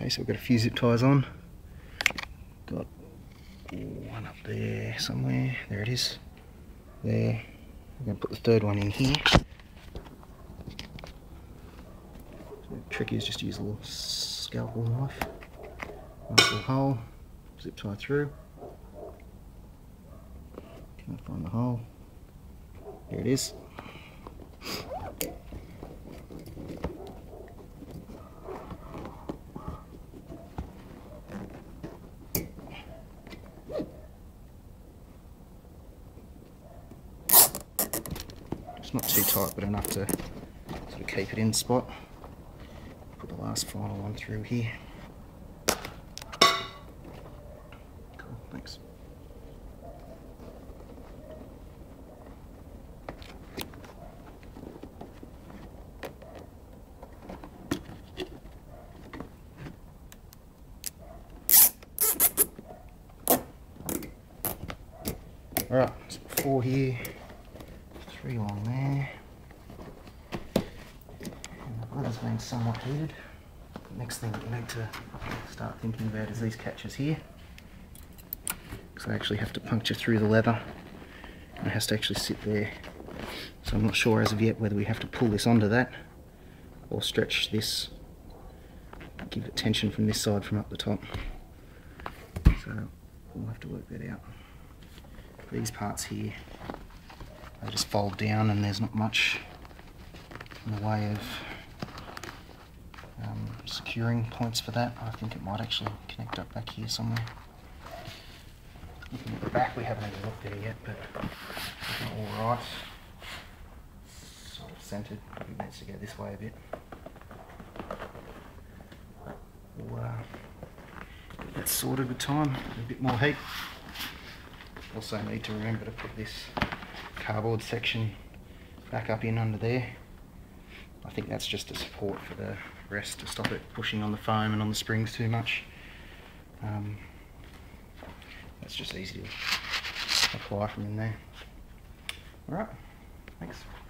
Okay, so we've got a few zip ties on. Got one up there somewhere. There it is. There. I'm going to put the third one in here. So the trick is just to use a little scalpel knife. Nice little hole. Zip tie through. Can't find the hole. There it is. It's not too tight, but enough to sort of keep it in spot. Put the last final one through here. Cool, thanks. Alright, so 4 here. 3 along there, and the weather's been somewhat heated. The next thing we need to start thinking about is these catches here, because I actually have to puncture through the leather and it has to actually sit there. So I'm not sure as of yet whether we have to pull this onto that or stretch this, give it tension from this side from up the top. So we'll have to work that out. These parts here, they just fold down and there's not much in the way of securing points for that. I think it might actually connect up back here somewhere. Looking at the back, we haven't even looked there yet, but looking alright. Sort of centered, probably needs to go this way a bit. We'll get that sorted with time, a bit more heat. Also need to remember to put this cardboard section back up in under there. I think that's just a support for the rest to stop it pushing on the foam and on the springs too much. That's just easy to apply from in there. Alright, thanks.